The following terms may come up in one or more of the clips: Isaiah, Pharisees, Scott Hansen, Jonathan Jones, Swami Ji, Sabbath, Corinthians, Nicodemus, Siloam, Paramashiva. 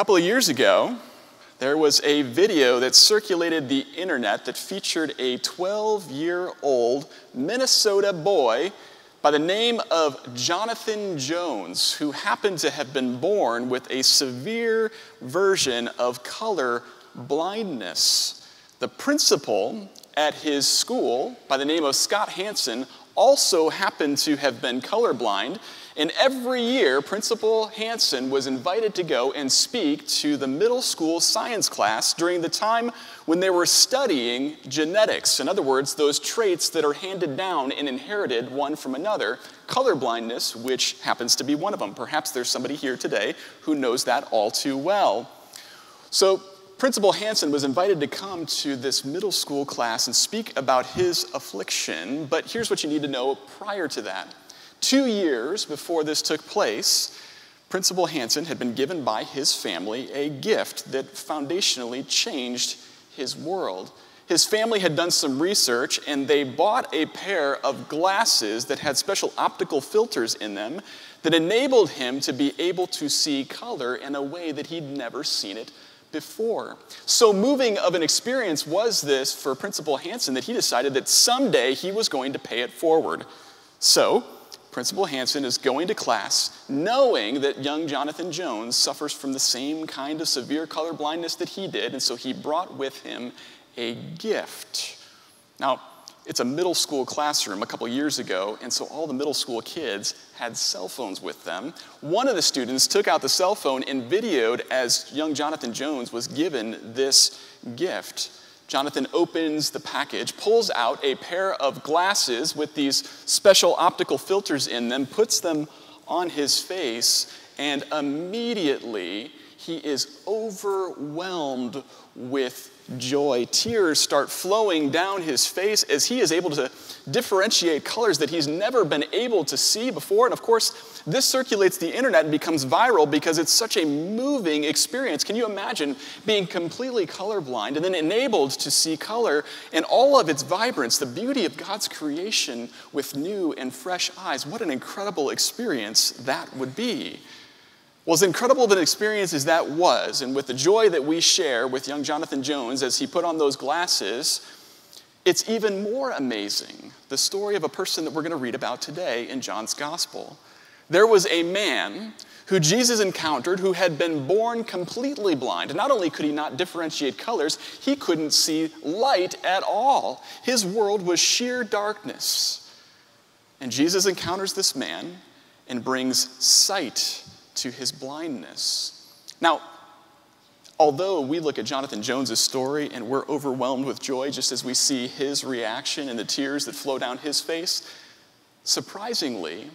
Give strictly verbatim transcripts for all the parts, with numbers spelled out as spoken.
couple of years ago, there was a video that circulated the internet that featured a twelve-year-old Minnesota boy by the name of Jonathan Jones, who happened to have been born with a severe version of color blindness. The principal at his school, by the name of Scott Hansen, also happened to have been colorblind, and every year Principal Hansen was invited to go and speak to the middle school science class during the time when they were studying genetics. In other words, those traits that are handed down and inherited one from another, colorblindness, which happens to be one of them. Perhaps there's somebody here today who knows that all too well. So Principal Hansen was invited to come to this middle school class and speak about his affliction, but here's what you need to know prior to that. Two years before this took place, Principal Hansen had been given by his family a gift that foundationally changed his world. His family had done some research, and they bought a pair of glasses that had special optical filters in them that enabled him to be able to see color in a way that he'd never seen it before. So moving of an experience was this for Principal Hansen that he decided that someday he was going to pay it forward. So Principal Hansen is going to class knowing that young Jonathan Jones suffers from the same kind of severe color blindness that he did, and so he brought with him a gift. Now, it's a middle school classroom a couple years ago, and so all the middle school kids had cell phones with them. One of the students took out the cell phone and videoed as young Jonathan Jones was given this gift. Jonathan opens the package, pulls out a pair of glasses with these special optical filters in them, puts them on his face, and immediately he is overwhelmed with joy. Tears start flowing down his face as he is able to differentiate colors that he's never been able to see before. And of course, this circulates the internet and becomes viral because it's such a moving experience. Can you imagine being completely colorblind and then enabled to see color in all of its vibrance, the beauty of God's creation with new and fresh eyes? What an incredible experience that would be. Well, as incredible of an experience as that was, and with the joy that we share with young Jonathan Jones as he put on those glasses, it's even more amazing, the story of a person that we're going to read about today in John's Gospel. There was a man who Jesus encountered who had been born completely blind. Not only could he not differentiate colors, he couldn't see light at all. His world was sheer darkness. And Jesus encounters this man and brings sight to his blindness. Now, although we look at Jonathan Jones's story and we're overwhelmed with joy just as we see his reaction and the tears that flow down his face, surprisingly,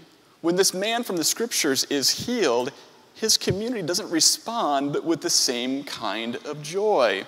when this man from the scriptures is healed, his community doesn't respond but with the same kind of joy.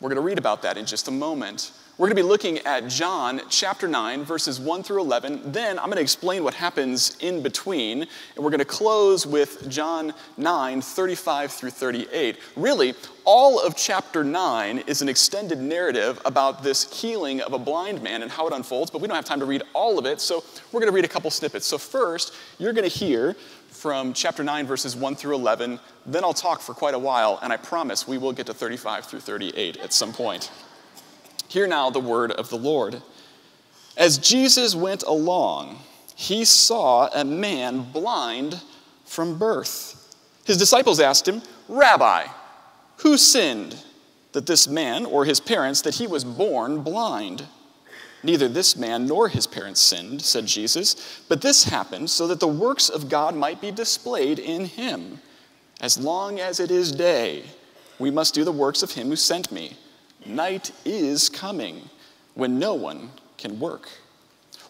We're going to read about that in just a moment. We're going to be looking at John chapter nine, verses one through eleven. Then I'm going to explain what happens in between. And we're going to close with John nine, thirty-five through thirty-eight. Really, all of chapter nine is an extended narrative about this healing of a blind man and how it unfolds. But we don't have time to read all of it, so we're going to read a couple snippets. So first, you're going to hear from chapter nine, verses one through eleven. Then I'll talk for quite a while, and I promise we will get to thirty-five through thirty-eight at some point. Hear now the word of the Lord. As Jesus went along, he saw a man blind from birth. His disciples asked him, "Rabbi, who sinned, that this man or his parents, that he was born blind?" "Neither this man nor his parents sinned," said Jesus, "but this happened so that the works of God might be displayed in him. As long as it is day, we must do the works of him who sent me. Night is coming when no one can work.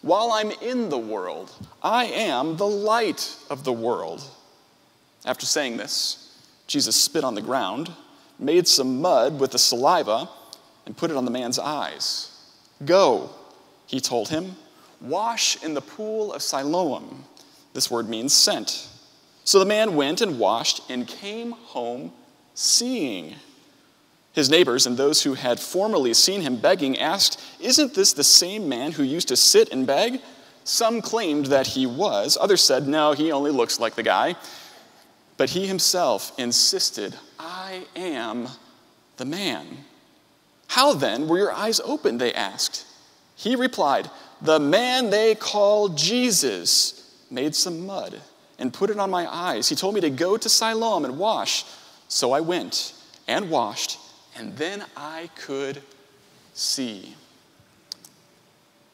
While I'm in the world, I am the light of the world." After saying this, Jesus spit on the ground, made some mud with the saliva, and put it on the man's eyes. "Go," he told him, "wash in the pool of Siloam." This word means sent. So the man went and washed and came home seeing. His neighbors and those who had formerly seen him begging asked, "Isn't this the same man who used to sit and beg?" Some claimed that he was. Others said, "No, he only looks like the guy." But he himself insisted, "I I am the man. How then were your eyes opened, they asked. He replied, the man they call Jesus made some mud and put it on my eyes. He told me to go to Siloam and wash. So I went and washed, and then I could see.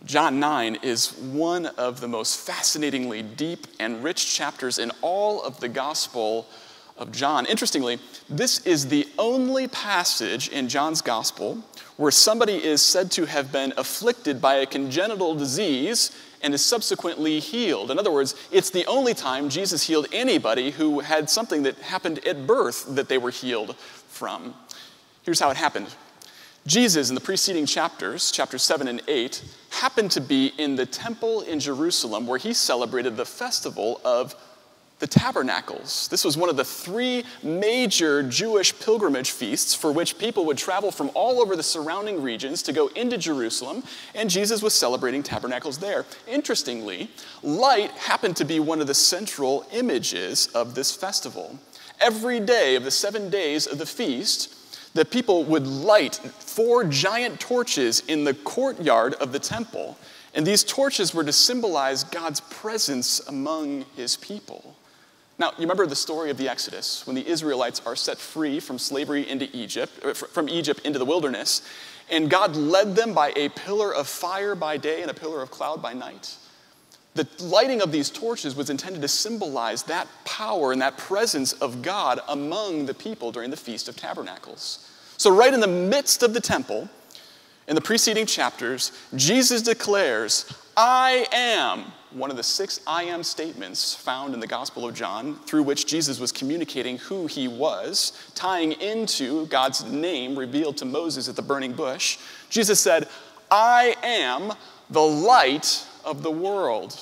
John nine is one of the most fascinatingly deep and rich chapters in all of the Gospel of John. Interestingly, this is the only passage in John's Gospel where somebody is said to have been afflicted by a congenital disease and is subsequently healed. In other words, it's the only time Jesus healed anybody who had something that happened at birth that they were healed from. Here's how it happened. Jesus, in the preceding chapters, chapters seven and eight, happened to be in the temple in Jerusalem where he celebrated the festival of the Tabernacles. This was one of the three major Jewish pilgrimage feasts for which people would travel from all over the surrounding regions to go into Jerusalem, and Jesus was celebrating tabernacles there. Interestingly, light happened to be one of the central images of this festival. Every day of the seven days of the feast, the people would light four giant torches in the courtyard of the temple, and these torches were to symbolize God's presence among his people. Now, you remember the story of the Exodus, when the Israelites are set free from slavery into Egypt, from Egypt into the wilderness, and God led them by a pillar of fire by day and a pillar of cloud by night. The lighting of these torches was intended to symbolize that power and that presence of God among the people during the Feast of Tabernacles. So right in the midst of the temple, in the preceding chapters, Jesus declares, I am, one of the six I am statements found in the Gospel of John, through which Jesus was communicating who he was, tying into God's name revealed to Moses at the burning bush. Jesus said, I am the light of the world.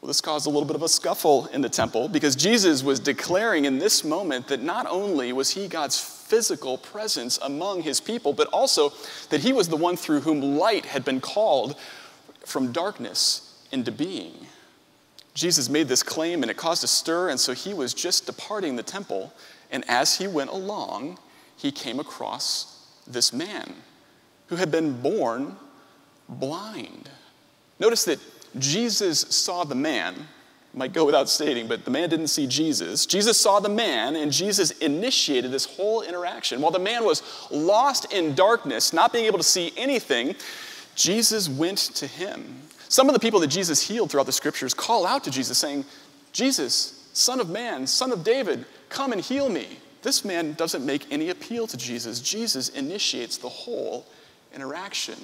Well, this caused a little bit of a scuffle in the temple because Jesus was declaring in this moment that not only was he God's physical presence among his people, but also that he was the one through whom light had been called from darkness into being. Jesus made this claim and it caused a stir, and so he was just departing the temple, and as he went along, he came across this man who had been born blind. Notice that Jesus saw the man. It might go without stating, but the man didn't see Jesus. Jesus saw the man, and Jesus initiated this whole interaction. While the man was lost in darkness, not being able to see anything, Jesus went to him. Some of the people that Jesus healed throughout the scriptures call out to Jesus saying, Jesus, Son of Man, Son of David, come and heal me. This man doesn't make any appeal to Jesus. Jesus initiates the whole interaction.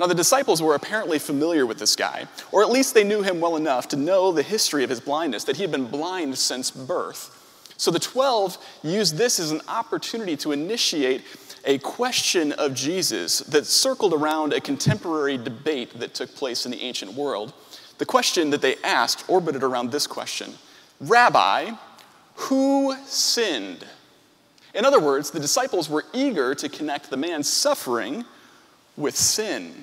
Now, the disciples were apparently familiar with this guy, or at least they knew him well enough to know the history of his blindness, that he had been blind since birth. So the twelve used this as an opportunity to initiate a question of Jesus that circled around a contemporary debate that took place in the ancient world. The question that they asked orbited around this question: Rabbi, who sinned? In other words, the disciples were eager to connect the man's suffering with sin.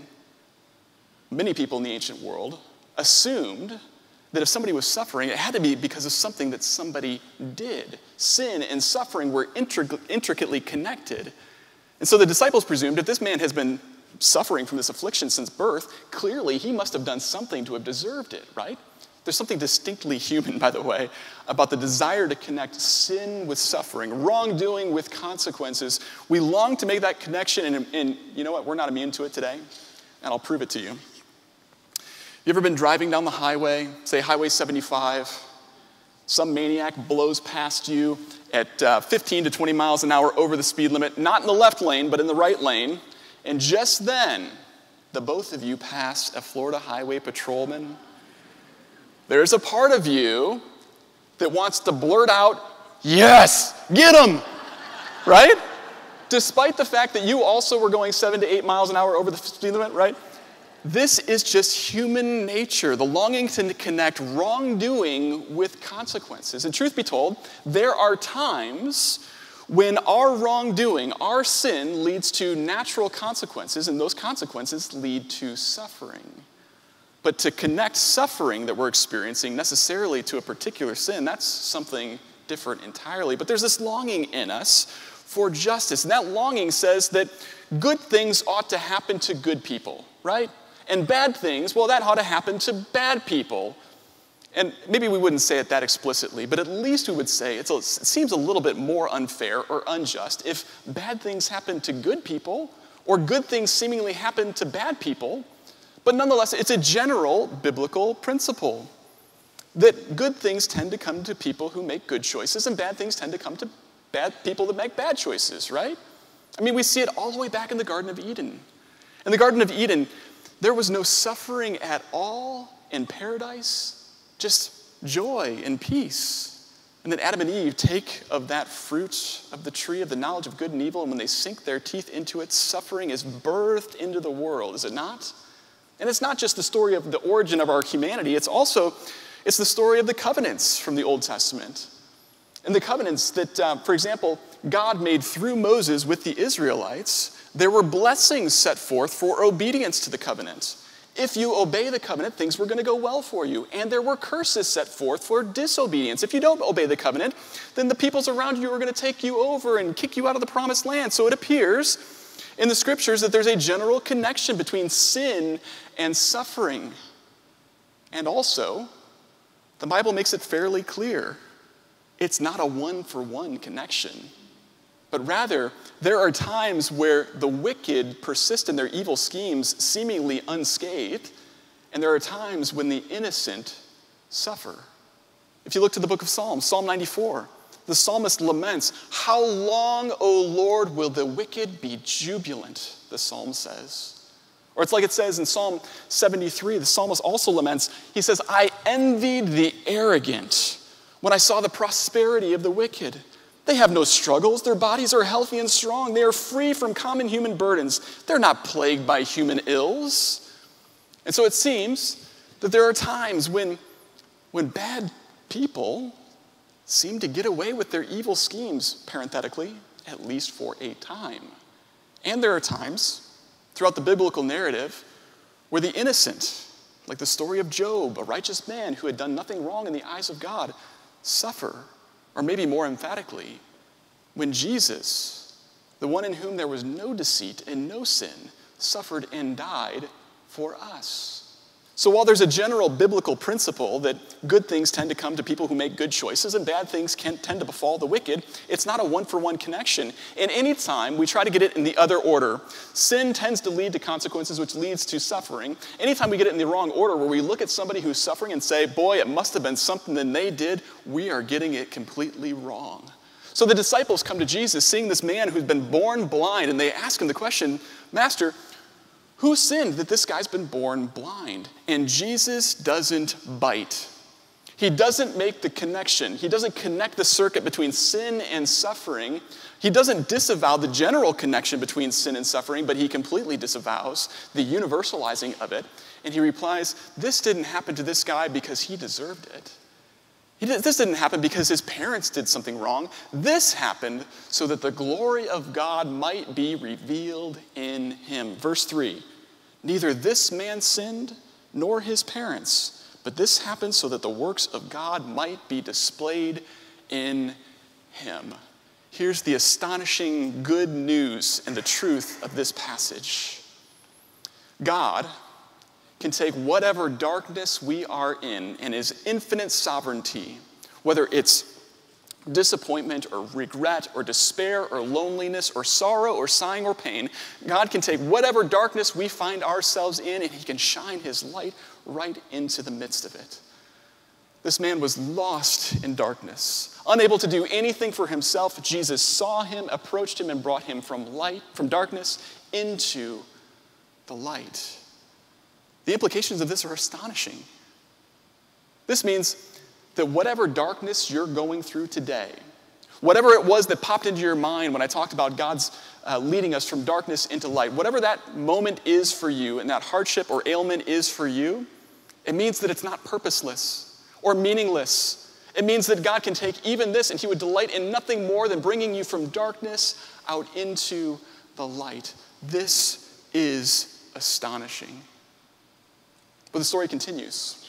Many people in the ancient world assumed that if somebody was suffering, it had to be because of something that somebody did. Sin and suffering were intric- intricately connected. And so the disciples presumed if this man has been suffering from this affliction since birth, clearly he must have done something to have deserved it, right? There's something distinctly human, by the way, about the desire to connect sin with suffering, wrongdoing with consequences. We long to make that connection, and, and you know what? We're not immune to it today, and I'll prove it to you. You ever been driving down the highway, say Highway seventy-five, some maniac blows past you at uh, fifteen to twenty miles an hour over the speed limit, not in the left lane, but in the right lane, and just then, the both of you pass a Florida Highway Patrolman. There's a part of you that wants to blurt out, yes, get him, right? Despite the fact that you also were going seven to eight miles an hour over the speed limit, right? This is just human nature, the longing to connect wrongdoing with consequences. And truth be told, there are times when our wrongdoing, our sin, leads to natural consequences, and those consequences lead to suffering. But to connect suffering that we're experiencing necessarily to a particular sin, that's something different entirely. But there's this longing in us for justice. And that longing says that good things ought to happen to good people, right? And bad things, well, that ought to happen to bad people. And maybe we wouldn't say it that explicitly, but at least we would say it's a, it seems a little bit more unfair or unjust if bad things happen to good people or good things seemingly happen to bad people. But nonetheless, it's a general biblical principle that good things tend to come to people who make good choices and bad things tend to come to bad people that make bad choices, right? I mean, we see it all the way back in the Garden of Eden. In the Garden of Eden, there was no suffering at all in paradise. Just joy and peace. And then Adam and Eve take of that fruit of the tree of the knowledge of good and evil, and when they sink their teeth into it, suffering is birthed into the world, is it not? And it's not just the story of the origin of our humanity, it's also, it's the story of the covenants from the Old Testament. And the covenants that, uh, for example, God made through Moses with the Israelites, there were blessings set forth for obedience to the covenant. If you obey the covenant, things were going to go well for you. And there were curses set forth for disobedience. If you don't obey the covenant, then the peoples around you are going to take you over and kick you out of the promised land. So it appears in the scriptures that there's a general connection between sin and suffering. And also, the Bible makes it fairly clear, it's not a one-for-one connection. But rather, there are times where the wicked persist in their evil schemes seemingly unscathed, and there are times when the innocent suffer. If you look to the book of Psalms, Psalm ninety-four, the psalmist laments, "How long, O Lord, will the wicked be jubilant?" the psalm says. Or it's like it says in Psalm seventy-three, the psalmist also laments, he says, "I envied the arrogant when I saw the prosperity of the wicked. They have no struggles. Their bodies are healthy and strong. They are free from common human burdens. They're not plagued by human ills." And so it seems that there are times when, when bad people seem to get away with their evil schemes, parenthetically, at least for a time. And there are times throughout the biblical narrative where the innocent, like the story of Job, a righteous man who had done nothing wrong in the eyes of God, suffer. Or maybe more emphatically, when Jesus, the one in whom there was no deceit and no sin, suffered and died for us. So while there's a general biblical principle that good things tend to come to people who make good choices and bad things can tend to befall the wicked, it's not a one-for-one connection. And any time we try to get it in the other order, sin tends to lead to consequences which leads to suffering. Anytime we get it in the wrong order where we look at somebody who's suffering and say, boy, it must have been something that they did, we are getting it completely wrong. So the disciples come to Jesus seeing this man who's been born blind, and they ask him the question, "Master, who sinned that this guy's been born blind?" And Jesus doesn't bite. He doesn't make the connection. He doesn't connect the circuit between sin and suffering. He doesn't disavow the general connection between sin and suffering, but he completely disavows the universalizing of it. And he replies, this didn't happen to this guy because he deserved it. He did, this didn't happen because his parents did something wrong. This happened so that the glory of God might be revealed in him. Verse three. Neither this man sinned, nor his parents, but this happened so that the works of God might be displayed in him. Here's the astonishing good news and the truth of this passage. God can take whatever darkness we are in and his infinite sovereignty, whether it's disappointment or regret or despair or loneliness or sorrow or sighing or pain, God can take whatever darkness we find ourselves in and he can shine his light right into the midst of it. This man was lost in darkness, unable to do anything for himself. Jesus saw him, approached him, and brought him from light, from darkness into the light. The implications of this are astonishing. This means that whatever darkness you're going through today, whatever it was that popped into your mind when I talked about God's uh, leading us from darkness into light, whatever that moment is for you and that hardship or ailment is for you, it means that it's not purposeless or meaningless. It means that God can take even this and he would delight in nothing more than bringing you from darkness out into the light. This is astonishing. But the story continues.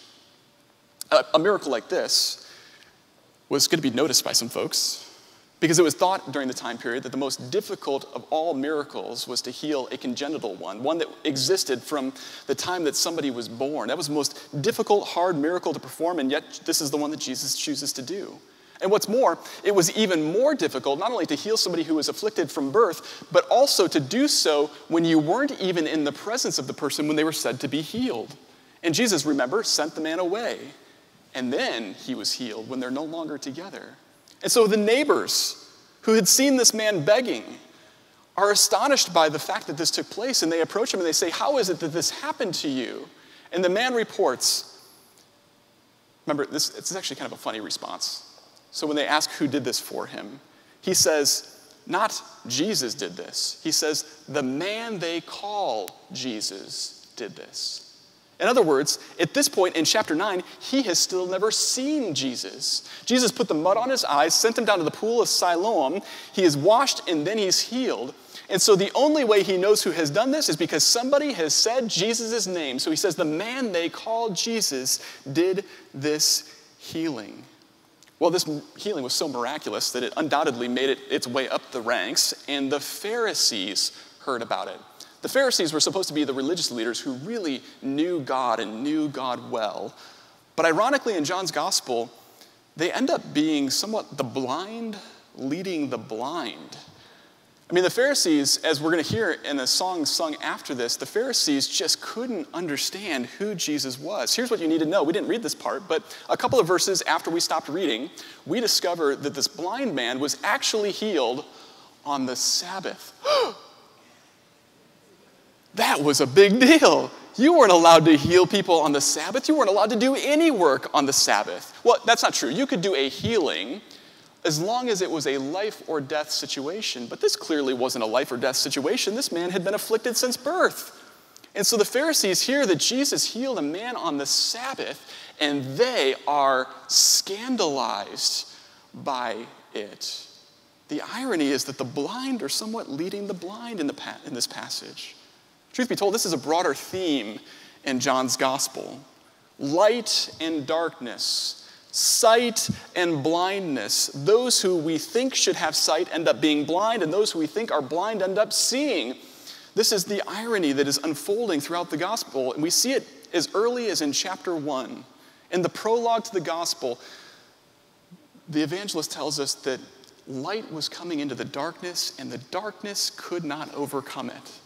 A miracle like this was going to be noticed by some folks because it was thought during the time period that the most difficult of all miracles was to heal a congenital one, one that existed from the time that somebody was born. That was the most difficult, hard miracle to perform, and yet this is the one that Jesus chooses to do. And what's more, it was even more difficult not only to heal somebody who was afflicted from birth, but also to do so when you weren't even in the presence of the person when they were said to be healed. And Jesus, remember, sent the man away. And then he was healed when they're no longer together. And so the neighbors who had seen this man begging are astonished by the fact that this took place, and they approach him and they say, "How is it that this happened to you?" And the man reports, remember, this, this is actually kind of a funny response. So when they ask who did this for him, he says, not Jesus did this. He says, the man they call Jesus did this. In other words, at this point in chapter nine, he has still never seen Jesus. Jesus put the mud on his eyes, sent him down to the pool of Siloam. He is washed and then he's healed. And so the only way he knows who has done this is because somebody has said Jesus' name. So he says, the man they call Jesus did this healing. Well, this healing was so miraculous that it undoubtedly made it its way up the ranks, and the Pharisees heard about it. The Pharisees were supposed to be the religious leaders who really knew God and knew God well. But ironically, in John's gospel, they end up being somewhat the blind leading the blind. I mean, the Pharisees, as we're going to hear in the song sung after this, the Pharisees just couldn't understand who Jesus was. Here's what you need to know. We didn't read this part, but a couple of verses after we stopped reading, we discover that this blind man was actually healed on the Sabbath. That was a big deal. You weren't allowed to heal people on the Sabbath. You weren't allowed to do any work on the Sabbath. Well, that's not true. You could do a healing as long as it was a life or death situation. But this clearly wasn't a life or death situation. This man had been afflicted since birth. And so the Pharisees hear that Jesus healed a man on the Sabbath, and they are scandalized by it. The irony is that the blind are somewhat leading the blind in, the pa- in this passage. Truth be told, this is a broader theme in John's gospel. Light and darkness, sight and blindness. Those who we think should have sight end up being blind, and those who we think are blind end up seeing. This is the irony that is unfolding throughout the gospel, and we see it as early as in chapter one. In the prologue to the gospel, the evangelist tells us that light was coming into the darkness, and the darkness could not overcome it.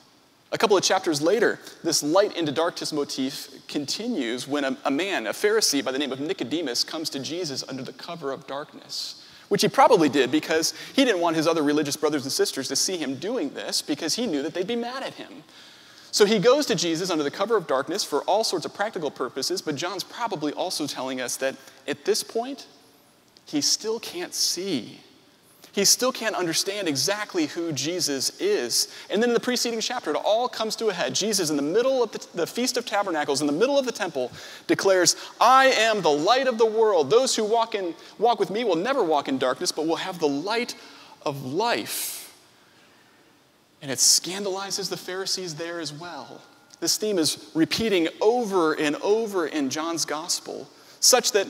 A couple of chapters later, this light into darkness motif continues when a, a man, a Pharisee by the name of Nicodemus, comes to Jesus under the cover of darkness, which he probably did because he didn't want his other religious brothers and sisters to see him doing this because he knew that they'd be mad at him. So he goes to Jesus under the cover of darkness for all sorts of practical purposes, but John's probably also telling us that at this point, he still can't see. He still can't understand exactly who Jesus is. And then in the preceding chapter, it all comes to a head. Jesus, in the middle of the, the Feast of Tabernacles, in the middle of the temple, declares, "I am the light of the world. Those who walk, in, walk with me will never walk in darkness, but will have the light of life." And it scandalizes the Pharisees there as well. This theme is repeating over and over in John's gospel, such that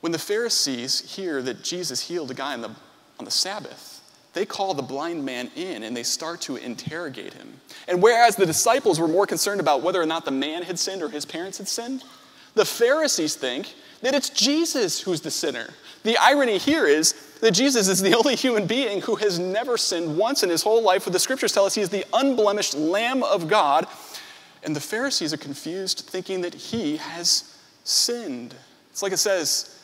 when the Pharisees hear that Jesus healed a guy in the on the Sabbath, they call the blind man in and they start to interrogate him. And whereas the disciples were more concerned about whether or not the man had sinned or his parents had sinned, the Pharisees think that it's Jesus who's the sinner. The irony here is that Jesus is the only human being who has never sinned once in his whole life, but the scriptures tell us he is the unblemished Lamb of God. And the Pharisees are confused, thinking that he has sinned. It's like it says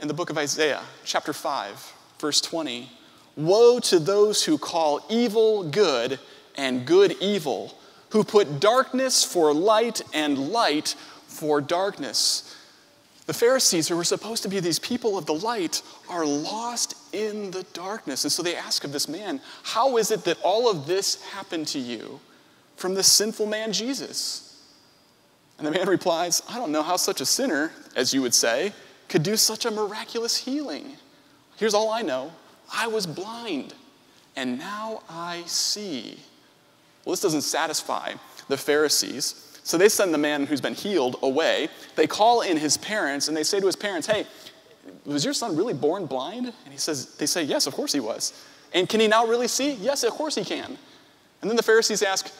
in the book of Isaiah, chapter five, verse twenty, "Woe to those who call evil good and good evil, who put darkness for light and light for darkness." The Pharisees, who were supposed to be these people of the light, are lost in the darkness. And so they ask of this man, "How is it that all of this happened to you from this sinful man, Jesus?" And the man replies, "I don't know how such a sinner, as you would say, could do such a miraculous healing. Here's all I know. I was blind, and now I see." Well, this doesn't satisfy the Pharisees. So they send the man who's been healed away. They call in his parents, and they say to his parents, "Hey, was your son really born blind? And he says, they say, yes, of course he was. And can he now really see? Yes, of course he can. And then the Pharisees ask,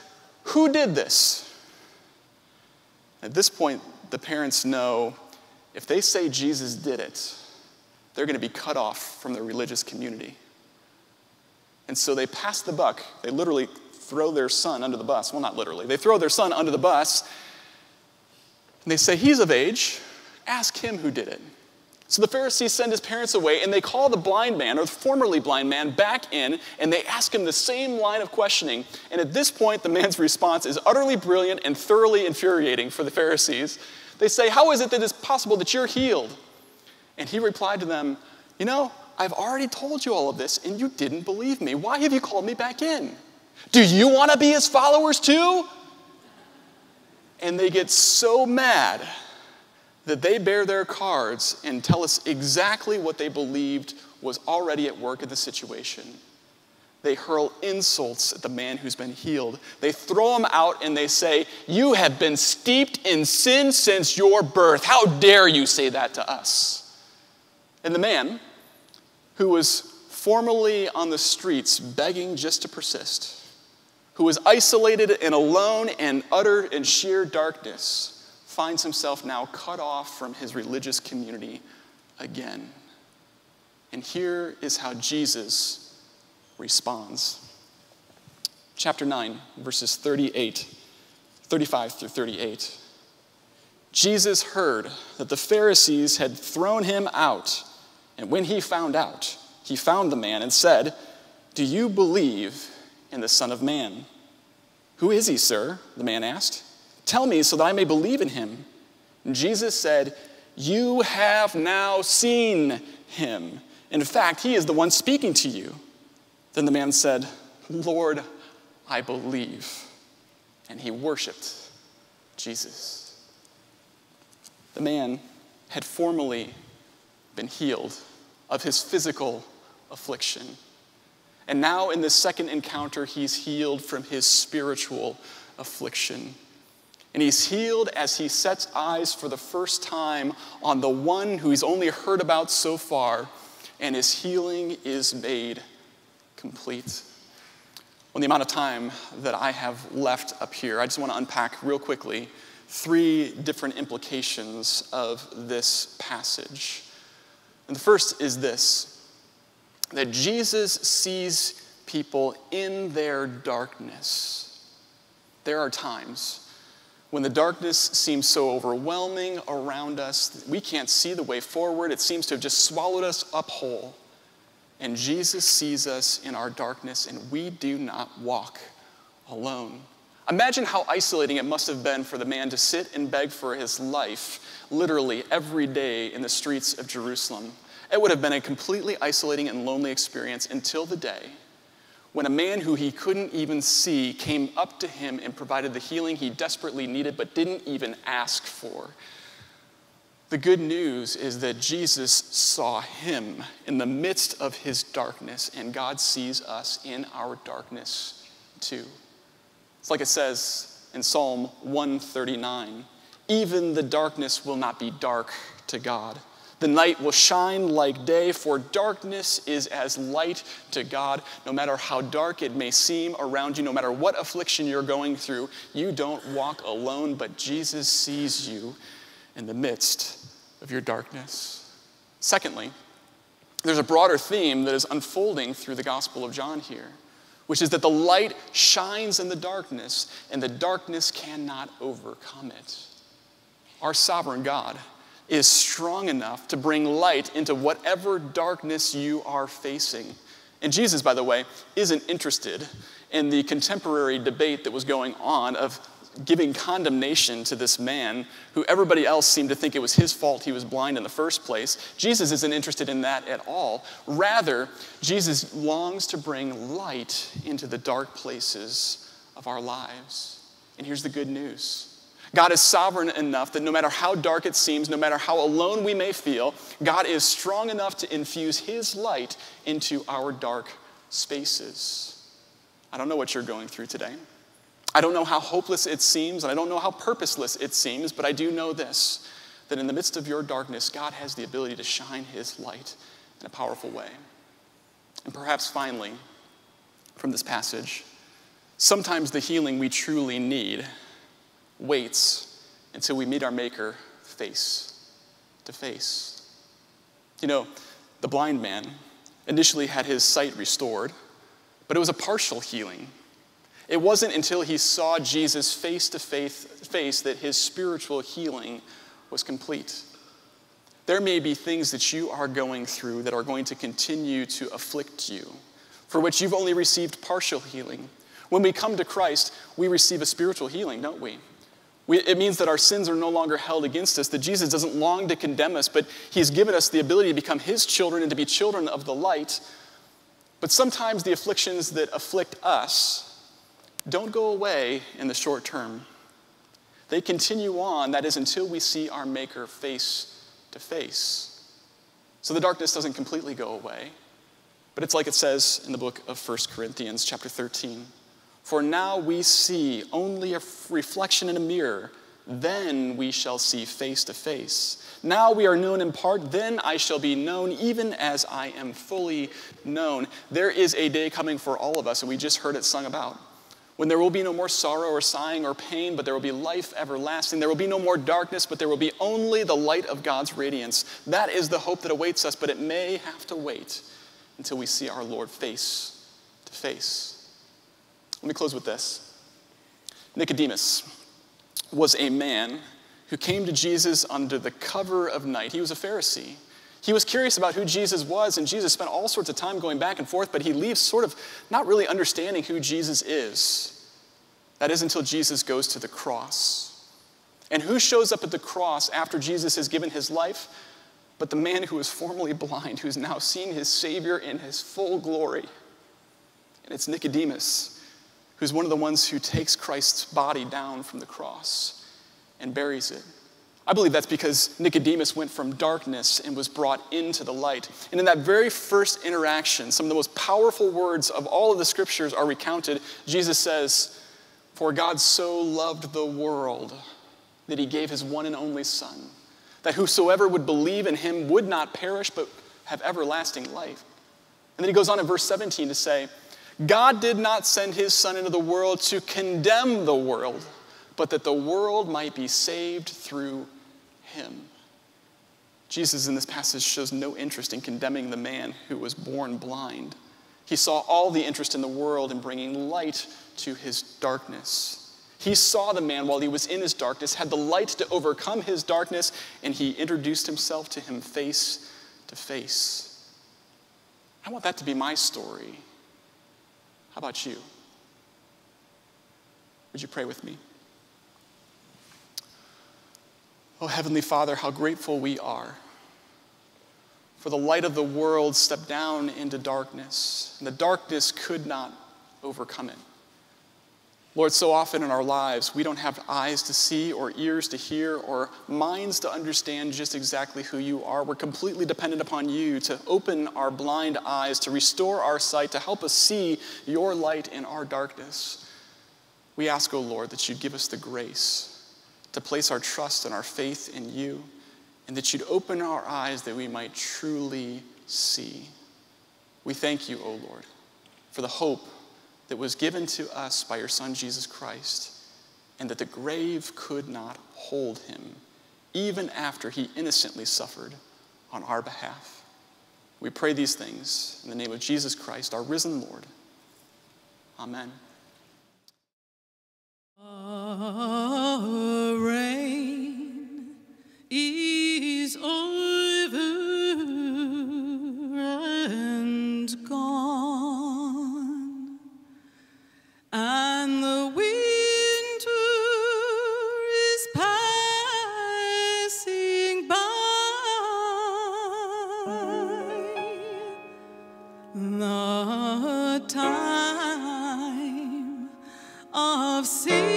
who did this? At this point, the parents know if they say Jesus did it, they're going to be cut off from their religious community. And so they pass the buck. They literally throw their son under the bus. Well, not literally. They throw their son under the bus. And they say, he's of age. Ask him who did it. So the Pharisees send his parents away, and they call the blind man, or the formerly blind man, back in, and they ask him the same line of questioning. And at this point, the man's response is utterly brilliant and thoroughly infuriating for the Pharisees. They say, how is it that it's possible that you're healed? And he replied to them, you know, I've already told you all of this, and you didn't believe me. Why have you called me back in? Do you want to be his followers too? And they get so mad that they bear their cards and tell us exactly what they believed was already at work in the situation. They hurl insults at the man who's been healed. They throw him out and they say, you have been steeped in sin since your birth. How dare you say that to us? And the man, who was formerly on the streets begging just to persist, who was isolated and alone and utter in sheer darkness, finds himself now cut off from his religious community again. And here is how Jesus responds. Chapter nine, verses thirty-eight, thirty-five through thirty-eight. Jesus heard that the Pharisees had thrown him out, and when he found out, he found the man and said, do you believe in the Son of Man? Who is he, sir? The man asked. Tell me so that I may believe in him. And Jesus said, you have now seen him. In fact, he is the one speaking to you. Then the man said, Lord, I believe. And he worshiped Jesus. The man had formerly been healed of his physical affliction. And now in this second encounter, he's healed from his spiritual affliction. And he's healed as he sets eyes for the first time on the one who he's only heard about so far, and his healing is made complete. On the amount of time that I have left up here, I just want to unpack real quickly three different implications of this passage. And the first is this, that Jesus sees people in their darkness. There are times when the darkness seems so overwhelming around us that we can't see the way forward. It seems to have just swallowed us up whole. And Jesus sees us in our darkness, and we do not walk alone. Imagine how isolating it must have been for the man to sit and beg for his life, literally every day in the streets of Jerusalem. It would have been a completely isolating and lonely experience until the day when a man who he couldn't even see came up to him and provided the healing he desperately needed but didn't even ask for. The good news is that Jesus saw him in the midst of his darkness, and God sees us in our darkness too. It's like it says in Psalm one thirty-nine, even the darkness will not be dark to God. The night will shine like day, for darkness is as light to God. No matter how dark it may seem around you, no matter what affliction you're going through, you don't walk alone, but Jesus sees you in the midst of your darkness. Secondly, there's a broader theme that is unfolding through the Gospel of John here, which is that the light shines in the darkness, and the darkness cannot overcome it. Our sovereign God is strong enough to bring light into whatever darkness you are facing. And Jesus, by the way, isn't interested in the contemporary debate that was going on of giving condemnation to this man who everybody else seemed to think it was his fault he was blind in the first place. Jesus isn't interested in that at all. Rather, Jesus longs to bring light into the dark places of our lives. And here's the good news. God is sovereign enough that no matter how dark it seems, no matter how alone we may feel, God is strong enough to infuse his light into our dark spaces. I don't know what you're going through today. I don't know how hopeless it seems, and I don't know how purposeless it seems, but I do know this, that in the midst of your darkness, God has the ability to shine his light in a powerful way. And perhaps finally, from this passage, sometimes the healing we truly need waits until we meet our Maker face to face. You know, the blind man initially had his sight restored, but it was a partial healing. It wasn't until he saw Jesus face to face that his spiritual healing was complete. There may be things that you are going through that are going to continue to afflict you, for which you've only received partial healing. When we come to Christ, we receive a spiritual healing, don't we? we? It means that our sins are no longer held against us, that Jesus doesn't long to condemn us, but he's given us the ability to become his children and to be children of the light. But sometimes the afflictions that afflict us don't go away in the short term. They continue on, that is, until we see our Maker face to face. So the darkness doesn't completely go away, but it's like it says in the book of First Corinthians, chapter thirteen. For now we see only a reflection in a mirror, then we shall see face to face. Now we are known in part, then I shall be known, even as I am fully known. There is a day coming for all of us, and we just heard it sung about, when there will be no more sorrow or sighing or pain, but there will be life everlasting. There will be no more darkness, but there will be only the light of God's radiance. That is the hope that awaits us, but it may have to wait until we see our Lord face to face. Let me close with this. Nicodemus was a man who came to Jesus under the cover of night. He was a Pharisee. He was curious about who Jesus was, and Jesus spent all sorts of time going back and forth, but he leaves sort of not really understanding who Jesus is. That is until Jesus goes to the cross. And who shows up at the cross after Jesus has given his life? But the man who was formerly blind, who's now seen his Savior in his full glory. And it's Nicodemus, who's one of the ones who takes Christ's body down from the cross and buries it. I believe that's because Nicodemus went from darkness and was brought into the light. And in that very first interaction, some of the most powerful words of all of the scriptures are recounted. Jesus says, "For God so loved the world that he gave his one and only Son, that whosoever would believe in him would not perish but have everlasting life." And then he goes on in verse seventeen to say, "God did not send his Son into the world to condemn the world, but that the world might be saved through him." him. Jesus in this passage shows no interest in condemning the man who was born blind. He saw all the interest in the world in bringing light to his darkness. He saw the man while he was in his darkness, had the light to overcome his darkness, and he introduced himself to him face to face. I want that to be my story. How about you? Would you pray with me? Oh, Heavenly Father, how grateful we are for the light of the world stepped down into darkness, and the darkness could not overcome it. Lord, so often in our lives, we don't have eyes to see or ears to hear or minds to understand just exactly who you are. We're completely dependent upon you to open our blind eyes, to restore our sight, to help us see your light in our darkness. We ask, oh Lord, that you give us the grace to place our trust and our faith in you, and that you'd open our eyes that we might truly see. We thank you, O Lord, for the hope that was given to us by your Son, Jesus Christ, and that the grave could not hold him, even after he innocently suffered on our behalf. We pray these things in the name of Jesus Christ, our risen Lord. Amen. Our reign is over and gone, and the winter is passing by. The time of sin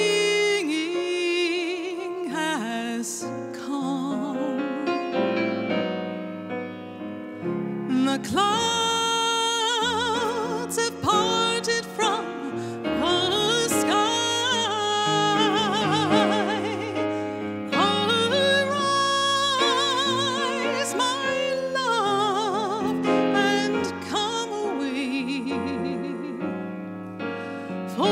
For